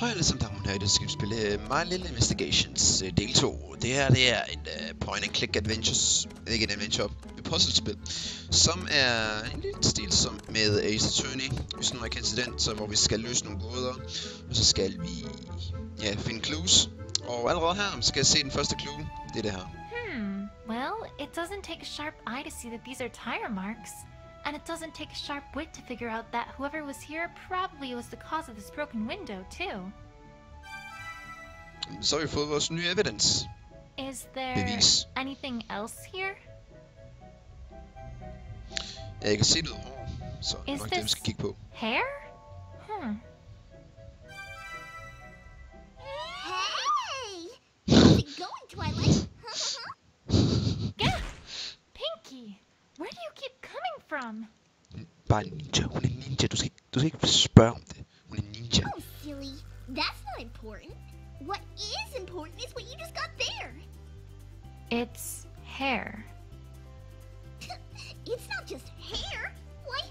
Hej allesammen, damen og herrer, i dag skal vi spille My Little Investigations del 2. Det her det er en point-and-click adventures, ikke en adventure, et puzzlespil, som er en lille stil som med Ace Attorney. Vi sådan nogle incidenter, hvor vi skal løse nogle gåder, og så skal vi finde clues. Og allerede her skal jeg se den første clue, det er det her. Well, it doesn't take a sharp eye to see that these are tire marks. And it doesn't take a sharp wit to figure out that whoever was here probably was the cause of this broken window, too. Sorry for those new evidence. Is there anything else here? I can see the wall, so I'm not going to keep up. Hair? Hey! How's it going, Twilight? Where do you keep coming from? Bare ninja. Hun er ninja. Du skal ikke spørge om det. Hun er ninja. Oh, silly. That's not important. What is important is what you just got there. It's hair. It's not just hair. Why,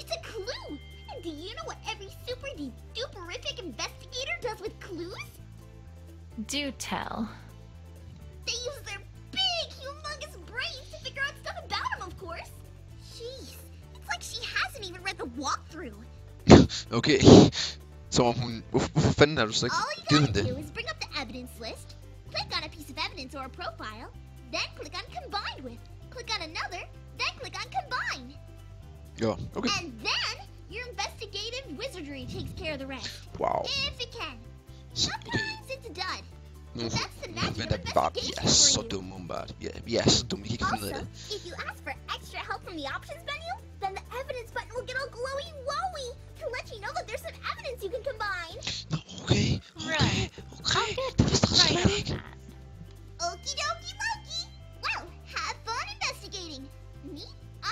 it's a clue. And do you know what every super-duperific investigator does with clues? Do tell. They use their big, humongous brains to figure out stuff about them, of course. Jeez, it's like she hasn't even read the walkthrough. Okay, so hvorfor fanden er du så ikke givet det? All you gotta do is bring up the evidence list, click on a piece of evidence or a profile, then click on combined with, click on another, then click on combine. Yeah, okay. And then your investigative wizardry takes care of the rest. Wow. If it can. Sometimes it's done. No, men er bare, så dumme umiddelbart. Er så dumme, I kan ikke finde ud af det. If you ask for extra help from the options menu, then the evidence button will get all glowy-wowy to let you know that there's some evidence you can combine. Nå, okay. Det forstår jeg slet ikke. Okie-dokie-lokie. Well, have fun investigating. Me,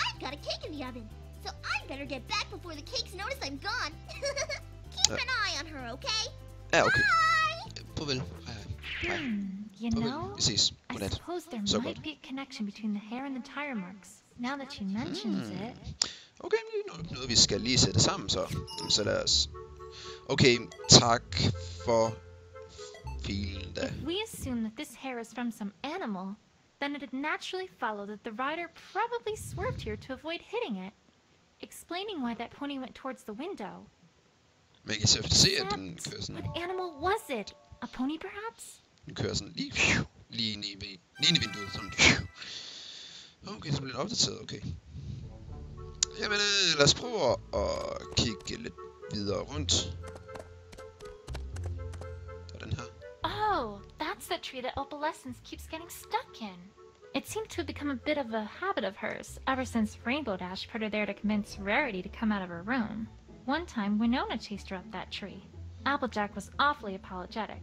I've got a cake in the oven, so I better get back before the cakes notice I'm gone. Keep an eye on her, okay? Okay. Bye! You know, I suppose there might be a connection between the hair and the tire marks, now that she mentions it. Okay, noget vi skal lige sætte sammen, så lad os... Okay, tak for filen da. If we assume that this hair is from some animal, then it'd naturally follow that the rider probably swerved here to avoid hitting it, explaining why that pony went towards the window. Man kan selvfølgelig se, at den kører sådan... What animal was it? A pony, perhaps? Den kører sådan lige ind i vinduet, sådan... Okay, så bliver den opdateret, okay. Jamen, lad os prøve at kigge lidt videre rundt. Og den her. Oh, that's the tree that Opalescence keeps getting stuck in. It seemed to have become a bit of a habit of hers, ever since Rainbow Dash put her there to convince Rarity to come out of her room. One time, Winona chased her up that tree. Applejack was awfully apologetic,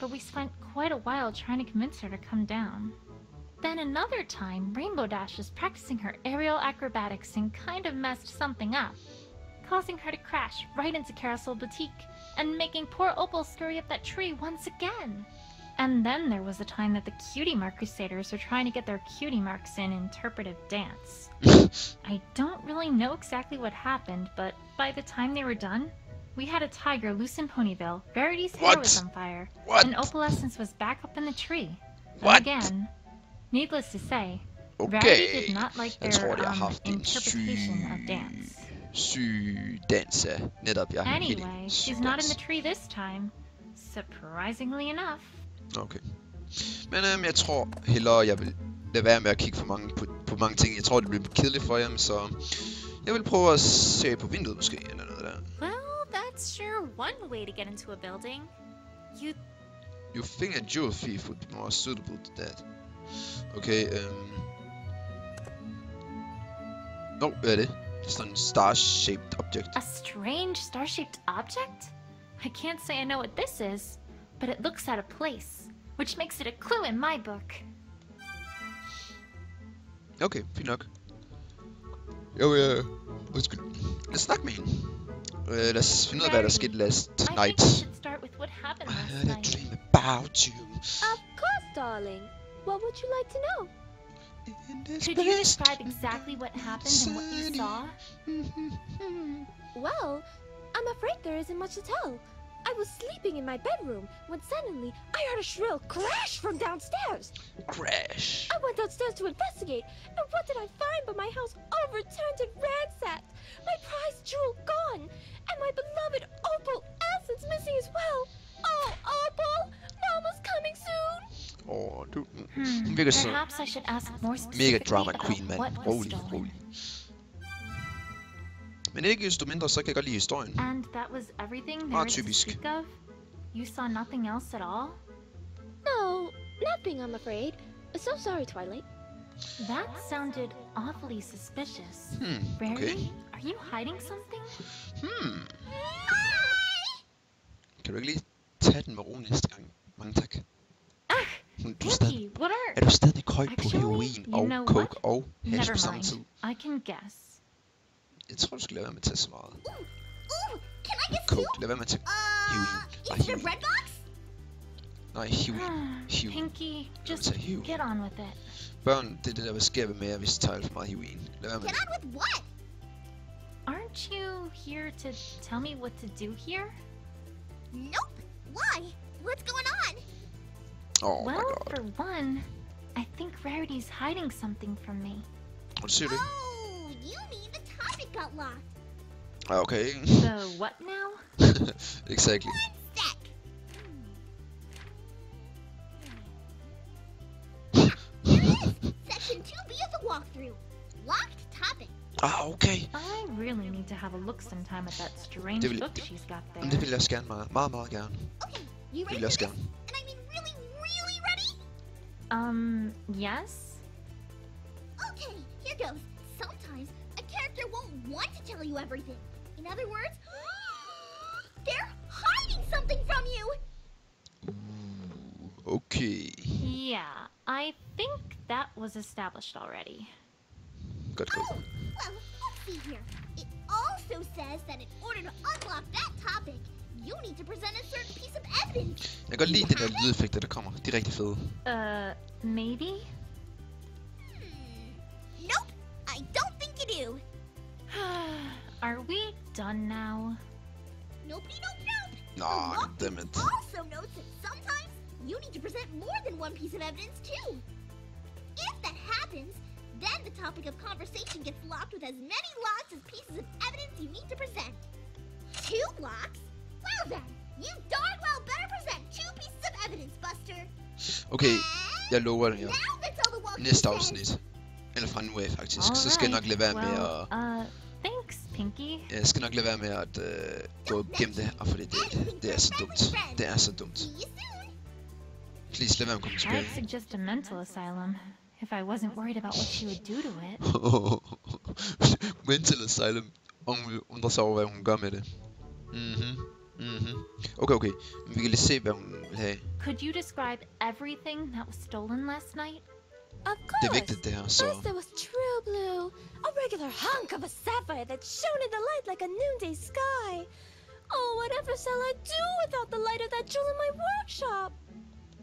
but we spent quite a while trying to convince her to come down. Then another time, Rainbow Dash was practicing her aerial acrobatics and kind of messed something up, causing her to crash right into Carousel Boutique and making poor Opal scurry up that tree once again. And then there was a time that the Cutie Mark Crusaders were trying to get their cutie marks in interpretive dance. I don't really know exactly what happened, but by the time they were done, we had a tiger loose in Ponyville, Verity's hair was on fire, and Opalescence was back up in the tree. What? And again, needless to say, Rarity did not like their interpretation of dance. Anyway, she's not in the tree this time, surprisingly enough. Okay. Men jeg tror hellere, jeg vil lade være med at kigge for mange på mange ting. Jeg tror, det bliver kedeligt for jer, så jeg vil prøve at se på vinduet måske, eller noget der. Well, that's sure one way to get into a building. You think a jewel thief would be more suitable to that. Okay, hvad er det? Sådan en star-shaped object. A strange star-shaped object? I can't say I know what this is. But it looks out of place, which makes it a clue in my book. Okay, fint nok. Undskyld. Lad os snakke med hende. Lad os finde ud af, hvad der skete last night. I had a dream about you. Of course, darling. What would you like to know? Could you describe exactly what happened and what you saw? Well, I'm afraid there isn't much to tell. I was sleeping in my bedroom when suddenly I heard a shrill crash from downstairs. Crash. I went downstairs to investigate, and what did I find but my house overturned and ransacked, my prize jewel gone, and my beloved Opalescence missing as well. Oh, Opal, Mama's coming soon. Oh, dude. Perhaps I should ask more specifically. Mega drama queen, man. Holy, holy. Men ikke desto mindre, så kan jeg godt lide historien. Meget typisk. You saw nothing else at all? No, nothing, I'm afraid. So sorry, Twilight. That sounded awfully suspicious. Rarity, are you hiding something? Kan du ikke lige tage den med ro næste gang? Mange tak. Pinkie, what are... Er du stadig høj på heroin og coke og hash på samme tid? I can guess. Jeg tror, du skal lade være med at tage så meget. Coke, lad være med at tage heroin. Nej, heroin. Pinkie, just get on with it. Børn, det er det der, hvad sker ved med jer, hvis I tager for meget heroin. Lad være med det. Get on with what? Aren't you here to tell me what to do here? Nope. Why? What's going on? Oh my god. Well, for one, I think Rarity's hiding something from me. Hvad siger du? Okay. So what now? Exactly. Yeah, here it is. Section 2B of the walkthrough. Locked topic. Ah, okay. I really need to have a look sometime at that strange book she's got there. Det vil jeg også gerne, meget gerne. Okay, you ready? And I mean really, really ready? Yes. Okay, here goes. Sometimes character won't want to tell you everything. In other words, they're hiding something from you. Okay. Yeah, I think that was established already. Good. Well, let's see here. It also says that in order to unlock that topic, you need to present a certain piece of evidence. Jeg kan godt lide den der lydeffekter, der kommer. De er rigtig fede. Maybe? Nope, I don't. Are we done now? Nobody knows. Nah, damn it. Also notes that sometimes you need to present more than one piece of evidence too. If that happens, then the topic of conversation gets locked with as many locks as pieces of evidence you need to present. 2 locks? Well then, you darn well better present 2 pieces of evidence, Buster. Okay, jeg lover det her. Næste afsnit. Eller fra nu af, faktisk. Alright, så skal jeg nok lade være med at... thanks, Pinkie. Jeg skal nok lade være med at gå gennem det her, fordi det er så dumt. Det er så dumt. Please, lad være med at komme tilbage. I'd suggest a mental asylum, if I wasn't worried about what she would do to it. Mental asylum. Hun undrer sig over, hvad hun gør med det. Okay. Vi kan lige se, hvad hun vil have. Could you describe everything that was stolen last night? Of course. First there was true blue, a regular hunk of a sapphire that shone in the light like a noonday sky. Oh, whatever shall I do without the light of that jewel in my workshop?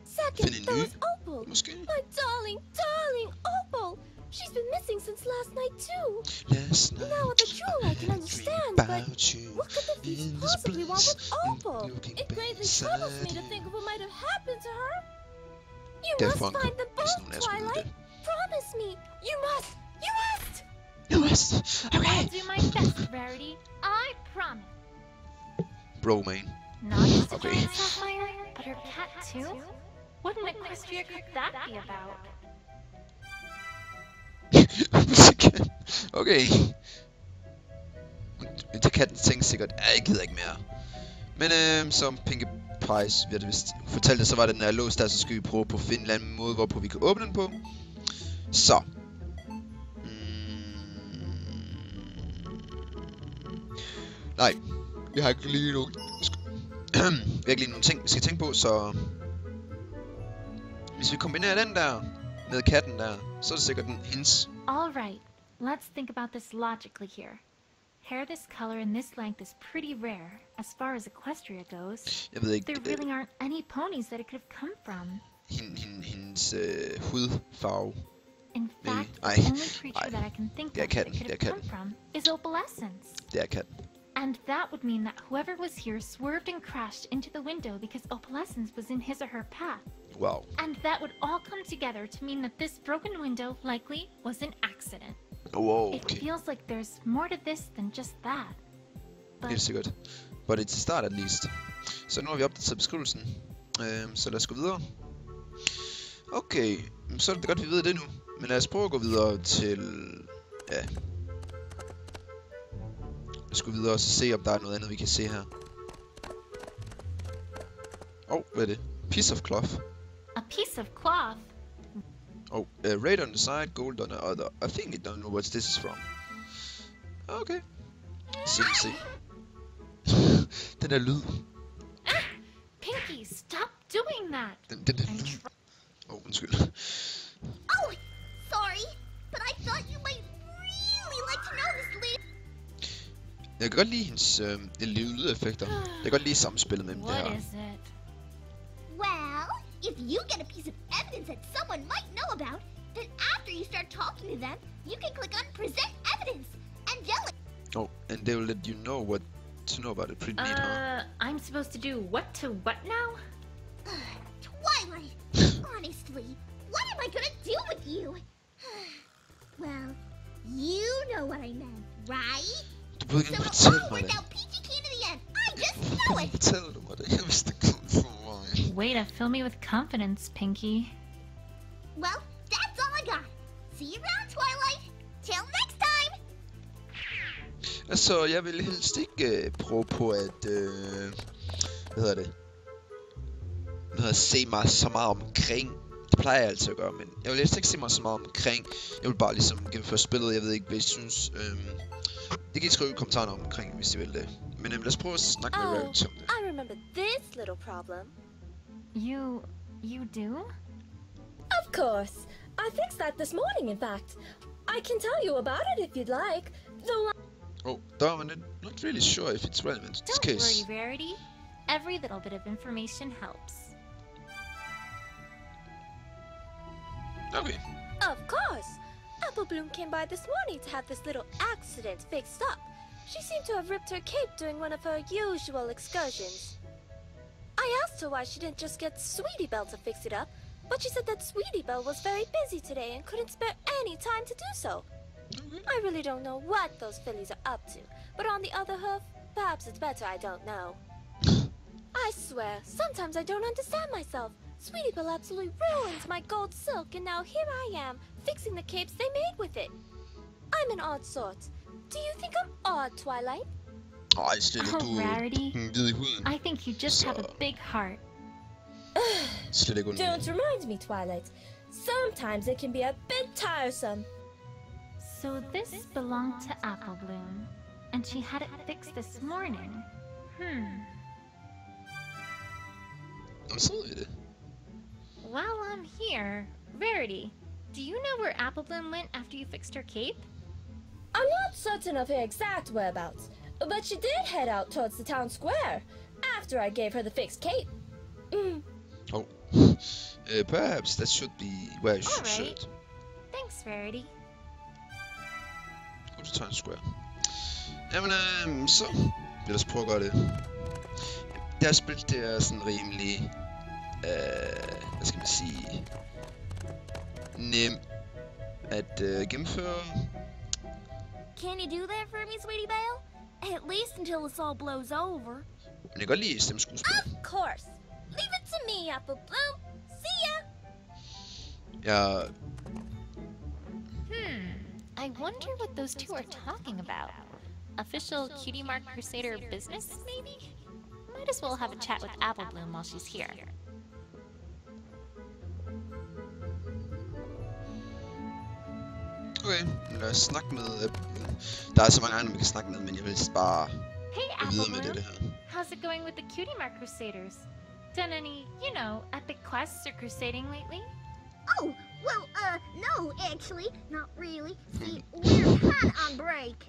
Second, there was Opal, my darling Opal. She's been missing since last night too. Now with the jewel I can understand, but what could the thieves possibly want with Opal? It greatly troubles me to think of what might have happened to her. You must find them both, Twilight. Promise me. You must. Okay. I'll do my best, Rarity. I promise. Bro, man. Not just a giant sapphire, but her cat too? What in Equestria could that be about? Okay. Det katten tænkte sikkert, jeg gider ikke mere. Men som Pinkie Pie, vi har vist fortalt det, så var det, når jeg låst der, så skal vi prøve på at finde en eller anden måde, hvorpå vi kan åbne den på. Så. Nej, jeg har ikke lige nogen... jeg har ikke lige nogen ting, vi skal tænke på, så... Hvis vi kombinerer den der med katten der, så er det sikkert den hendes. Alright, let's think about this logically here. Hair this color and this length is pretty rare, as far as Equestria goes. Jeg ved ikke, there really aren't any ponies that it could have come from. Hendes hudfarve. In fact, the only creature that I can think of that it could have come from is Opalescence. Det er katten. And that would mean that whoever was here swerved and crashed into the window because Opalescence was in his or her path. Well. And that would all come together to mean that this broken window likely was an accident. Whoa. It feels like there's more to this than just that. But... Helt sikkert. But it's a start at least. Så nu har vi opdateret beskrivelsen. Så lad os gå videre. Okay, så er det godt, vi ved det nu. Men lad os prøve at gå videre til... Ja. Lad os gå videre og se, om der er noget andet, vi kan se her. Åh, hvad er det? Piece of cloth. A piece of cloth? Oh, red on the side, gold on the other. I think I don't know what this is from. Okay. Se. Den der lyd. Pinkie, stop doing that. Oh, undskyld. Oh, sorry, but I thought you might really like to know this lady. Jeg kan godt lide hendes lydeffekter. Jeg kan godt lide samspillet mellem det her. What is it? Well, if you get a piece of evidence that someone might know about, then after you start talking to them, you can click on Present Evidence and they'll. Oh, and they will let you know what to know about it. Pretty neat, huh? I'm supposed to do what to what now? Twilight, honestly, what am I gonna do with you? Well, you know what I meant, right? So it'll all work out peachy keen to the end. I just know it. Tell them what I used to come for wine. Way to fill me with confidence, Pinkie. Well, that's all I got. See you around, Twilight. Till next time. Altså, jeg vil helst ikke prøve på at se mig så meget omkring. Det plejer jeg altid at gøre, men jeg vil helst ikke se mig så meget omkring. Jeg vil bare ligesom gennemføre spillet. Jeg ved ikke, hvad I synes. Det kan I skrive I kommentarerne omkring, hvis I vil det. Men lad os prøve at snakke med Rarity om det. I remember this little problem. You do? Of course. I fixed that this morning, in fact. I can tell you about it if you'd like. Oh, Dominant, not really sure if it's relevant to this case. Don't worry, Rarity. Every little bit of information helps. Okay. Of course. Apple Bloom came by this morning to have this little accident fixed up. She seemed to have ripped her cape during one of her usual excursions. I asked her why she didn't just get Sweetie Belle to fix it up, but she said that Sweetie Belle was very busy today and couldn't spare any time to do so. I really don't know what those fillies are up to, but on the other hand, perhaps it's better I don't know. I swear, sometimes I don't understand myself. Sweetie Belle absolutely ruins my gold silk, and now here I am, fixing the capes they made with it. I'm an odd sort. Do you think I'm odd, Twilight? Oh, Rarity, I think you just have a big heart. Don't remind me, Twilight. Sometimes it can be a bit tiresome. So this belonged to Apple Bloom, and she had it fixed this morning. Absolutely. While I'm here, Rarity, do you know where Apple Bloom went after you fixed her cape? I'm not certain of her exact whereabouts, but she did head out towards the town square after I gave her the fixed cape. Oh, perhaps that should be where she should. Thanks, Rarity. Town Square. Jamen, så lad os prøve at gøre det. Det her spil, det sådan rimelig, hvad skal man sige, nem at gennemføre. Can you do that for me, Sweetie Belle? At least until this all blows over. Men jeg kan godt lide stemmeskuespil. Of course. Leave it to me, Apple Bloom. See ya. Ja. I wonder what those two are talking about. Official Cutie Mark Crusader business, maybe? Might as well have a chat with Apple Bloom while she's here. Okay, lad os snakke med... Der så mange andre, man kan snakke med, men jeg vil bare... Hey, Apple Bloom. How's it going with the Cutie Mark Crusaders? Done any, you know, epic quests or crusading lately? Oh! Well, no, actually, not really. See, we're kind on break.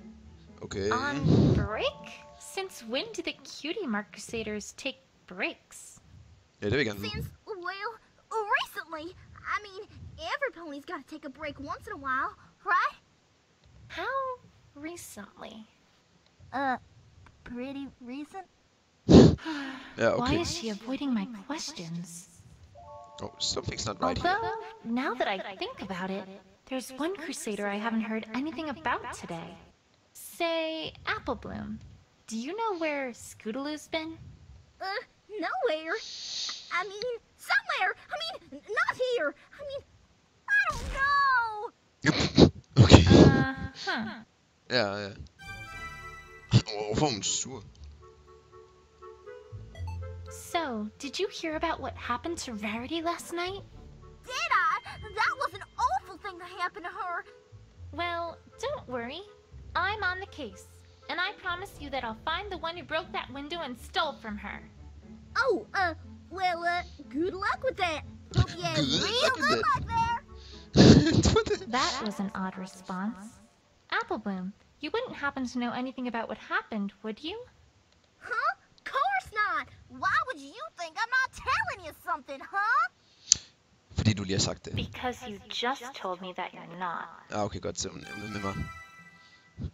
Okay. On break? Since when do the Cutie Mark Crusaders take breaks? Yeah, there we go. Since, well, recently. I mean, every pony's got to take a break once in a while, right? How recently? pretty recent. Yeah, okay. Why is she avoiding my questions? Oh, something's not right here. Well, now that I think about it, there's one Crusader I haven't heard anything about today. Say, Apple Bloom. Do you know where Scootaloo's been? Nowhere. I mean, somewhere. I mean, not here. I mean, I don't know. Yep. Okay. Yeah. Oh, I'm sure. So, did you hear about what happened to Rarity last night? Did I? That was an awful thing that happened to her. Well, don't worry. I'm on the case. And I promise you that I'll find the one who broke that window and stole from her. Oh, well, good luck with that. Hope you have real good luck there. That was an odd response. Apple Bloom, you wouldn't happen to know anything about what happened, would you? Huh? Course not. Why would you think I'm not telling you something, huh? Because you just told me that you're not. Ah, okay, got some.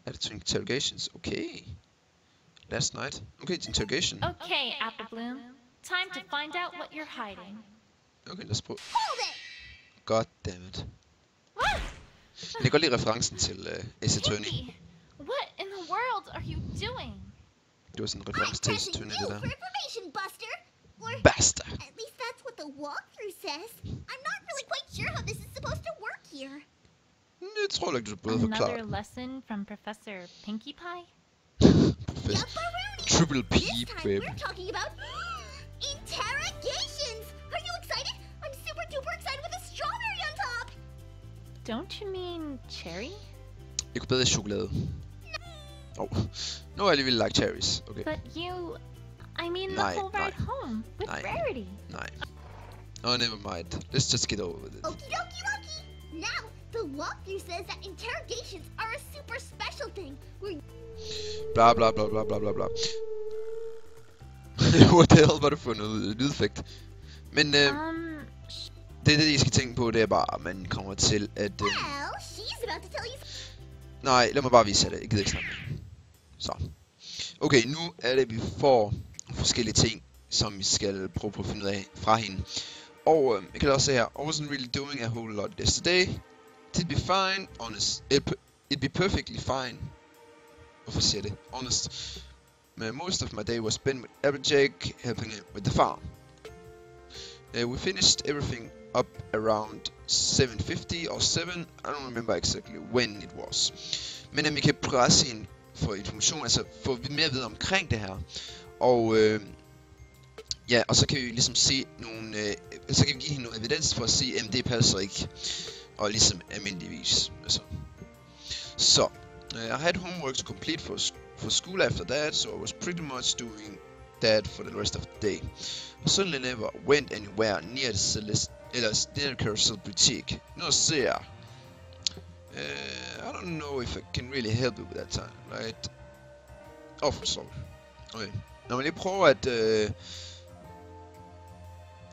Added to interrogations. Okay. Last night. Okay, it's interrogation. Okay, Apple Bloom. Time to find out what you're hiding. Okay, let's prøve. Hold it! God damn it. What? Jeg kan godt lide referencen til Ace Attorney. What in the world are you doing? Det var sådan en reference til Ace Attorney, det der. Basta! At least that's what the walkthrough says. I'm not really quite sure how this is supposed to work here. Jeg tror ikke, du burde forklare. Another lesson from Professor Pinkie Pie? Triple P, babe. We're talking about interrogations! Are you excited? I'm super duper excited with a strawberry on top! Don't you mean cherry? Jeg kunne bedre chokolade. No. Oh, no, I really like cherries. Okay. But you... I mean the whole ride home with Rarity. Oh, never mind. Let's just get over with it. Okie dokie dokie! Now, the walkthrough says that interrogations are a super special thing. We're... Blah blah blah blah blah blah blah. What the hell var det for noget lydeffekt? Men det I skal tænke på, det bare, at man kommer til at... Well, she's about to tell you... Nej, lad mig bare vise jer det. Jeg gider ikke snakke med. Så. Okay, nu det, vi får forskellige ting, som vi skal prøve på at finde ud af fra hende. Og jeg kan også se her, I wasn't really doing a whole lot yesterday. It'd be fine, honest. It'd be perfectly fine. Hvorfor siger det? Honest. Most of my day was spent with Applejack, helping him with the farm. We finished everything up around 7:50 or 7, I don't remember exactly when it was. Men vi kan presse hende for information, altså få mere at vide omkring det her. Og ja, og så kan vi ligesom se nogle, så kan vi give hende noget evidens for at se, at det passer ikke. Og ligesom almindeligvis, altså. Så, I had homework to complete for school after that, so I was pretty much doing that for the rest of the day. I certainly never went anywhere near the Carousel Boutique. No sir. I don't know if I can really help you with that time, right? Oh, sorry. Okay. Når man lige prøver at...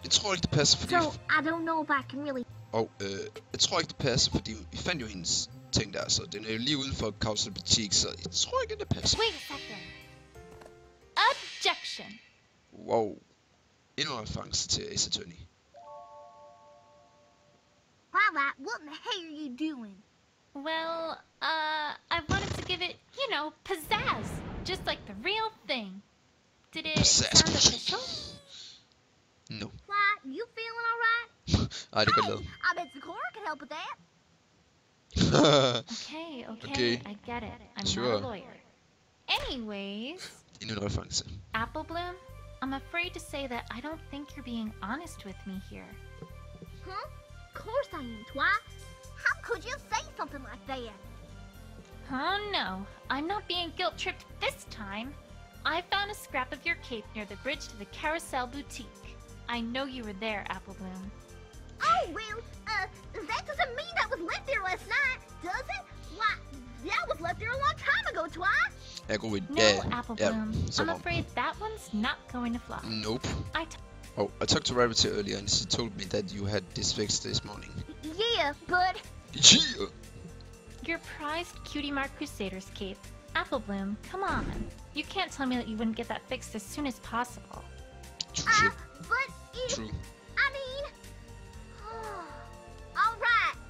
Jeg tror ikke det passer, fordi... So, I don't know if I can really... Og jeg tror ikke det passer, fordi vi fandt jo hendes ting der, så den jo lige uden for Carousel Boutique, så jeg tror ikke det passer. Wait a second. Objection! Wow. Endnu en reference til Ace Attorney. Twilight, what in the hell are you doing? Well, I wanted to give it, you know, pizzazz. Just like the real thing. Did it sound official? No. Why, you feeling alright? I bet Sakura can help with that. Okay, I get it. I'm not a lawyer. Anyways, Apple Bloom, I'm afraid to say that I don't think you're being honest with me here. Huh? Of course I am, Twi. How could you say something like that? Oh no, I'm not being guilt-tripped this time. I found a scrap of your cape near the bridge to the Carousel Boutique. I know you were there, Apple Bloom. Oh, well, that doesn't mean that was left there last night, does it? Why, that was left there a long time ago, Twi! No, Apple Bloom, I'm afraid that one's not going to fly. Nope. I talked to Rarity earlier and she told me that you had this fixed this morning. Yeah, bud. Yeah! Your prized Cutie Mark Crusaders cape. Apple Bloom, come on. You can't tell me that you wouldn't get that fixed as soon as possible. True. True. I mean...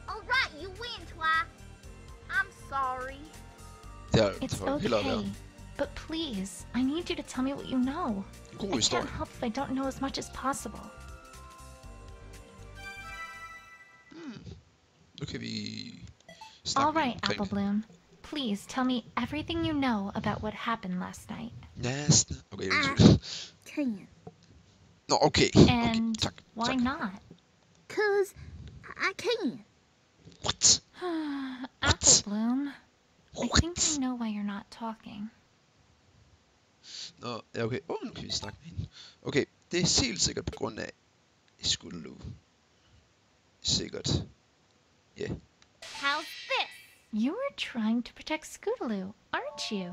Alright, you win, Twi. I'm sorry. It's okay, but please, I need you to tell me what you know. I can't help if I don't know as much as possible. Look at the... Alright, Apple Bloom. Please tell me everything you know about what happened last night. Last night? Okay, no, okay. And why not? Cause I can. What? Apple Bloom. I think I know why you're not talking. Nå, okay. Åh, nu kan vi snakke med hende. Okay, det er helt sikkert på grund af Scootaloo. Sikkert. Yeah. How's this? You were trying to protect Scootaloo, aren't you?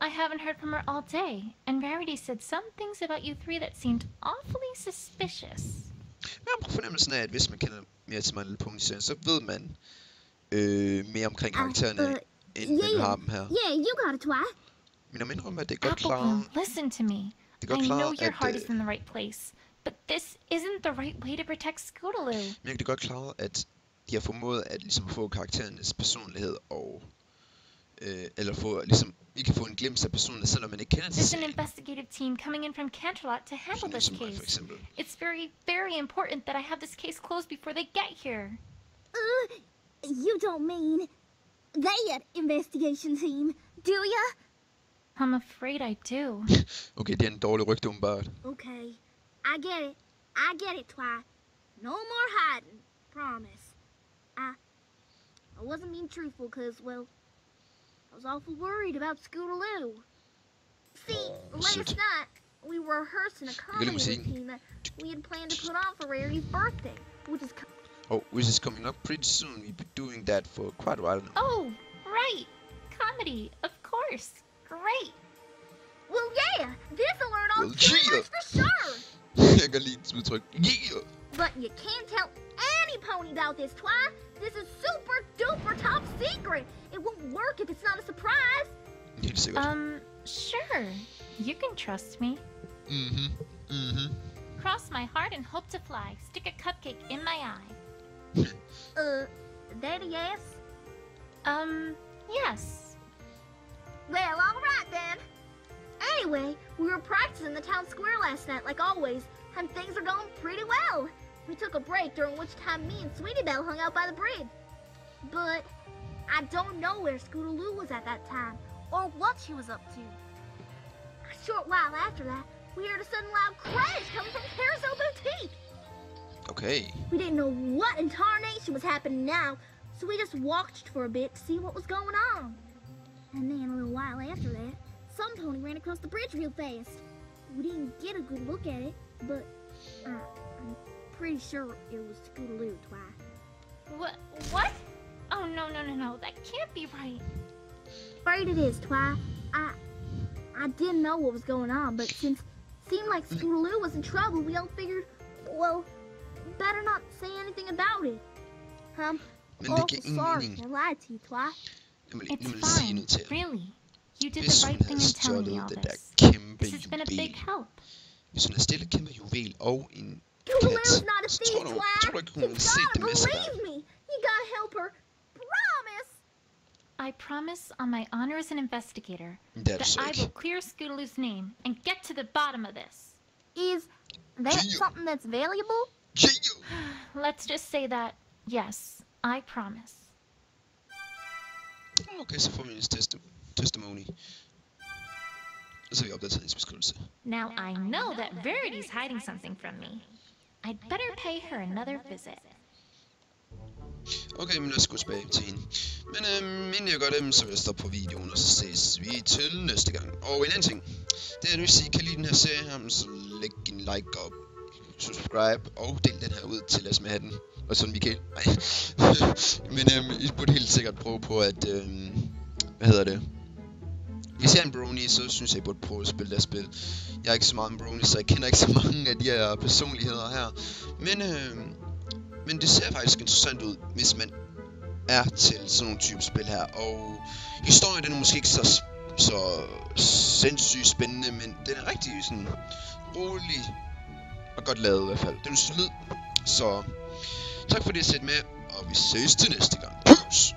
I haven't heard from her all day, and Rarity said some things about you three that seemed awfully suspicious. Jeg har fornemmelsen af, at hvis man kender mere til My Little Pony, så ved man mere omkring karaktererne, end man har dem her. Yeah, you got it, Twi. Men jeg mener om, at det er godt klart... listen to me. I know your heart is in the right place, but this isn't the right way to protect Scootaloo. Men jeg kan godt klare, at de har formået at ligesom få karakterernes personlighed og... eller få ligesom... Vi kan få en glimt af personen, selvom man ikke kender til serien. There's an investigative team coming in from Canterlot to handle this case. It's very, very important that I have this case closed before they get here. You don't mean... That investigation team, do ya? I'm afraid I do. Okay, det er en dårlig rygte, umiddelbart. Okay, I get it, Twi. No more hiding, promise. I wasn't being truthful, cause, well, I was awful worried about Scootaloo. See, last night, we were rehearsing a comedy routine that we had planned to put on for Rarity's birthday, which is coming up pretty soon. We've been doing that for quite a while now. Oh, right. Comedy, of course. Great. Well, yeah. This'll learn all for sure. But you can't tell any pony about this, Twi. This is super duper top secret. It won't work if it's not a surprise. Sure. You can trust me. Cross my heart and hope to fly. Stick a cupcake in my eye. That a yes? Yes. Well, alright then. Anyway, we were practicing in the town square last night, like always, and things are going pretty well. We took a break, during which time me and Sweetie Belle hung out by the bridge. But I don't know where Scootaloo was at that time, or what she was up to. A short while after that, we heard a sudden loud crash coming from Carousel Boutique. Okay. We didn't know what in tarnation was happening now, so we just watched for a bit to see what was going on. And then a little while after that, some pony ran across the bridge real fast. We didn't get a good look at it, but I'm pretty sure it was Scootaloo, Twi. What? Oh, no, that can't be right. Afraid it is, Twi. I didn't know what was going on, but since it seemed like Scootaloo was in trouble, we all figured, well, better not say anything about it. I'm awful sorry I lied to you, Twi. It's fine, really. You did the right thing in telling me all this. This has been a big help. Hvis hun har stillet kæmpe juvel og en kat, så tror du ikke, hun har set det med sig der. You gotta help her. Promise! I promise on my honor as an investigator that I will clear Scootaloo's name and get to the bottom of this. Is that something that's valuable? Let's just say that, yes, I promise. Okay, so for me it's testimony. Now I know that Verity's hiding something from me. I'd better pay her another visit. Okay, men lad os gå tilbage til hende. Men inden jeg gør dem, så vil jeg stoppe på videoen, og så ses vi til næste gang. Og en anden ting, det er, at hvis I kan lide den her serie her, så læg en like op, subscribe og del den her ud til os med hatten. Og sådan Michael. Nej. Men I burde helt sikkert prøve på at... Hvis jeg er en brony, så synes jeg, I burde prøve at spille det spil. Jeg er ikke så meget en brony, så jeg kender ikke så mange af de her personligheder her. Men men det ser faktisk interessant ud, hvis man er til sådan nogle type spil her. Og historien den er måske ikke så så sindssygt spændende, men den er rigtig sådan rolig og godt lavet i hvert fald. Den er solid, så tak fordi I har set med, og vi ses til næste gang. Pus!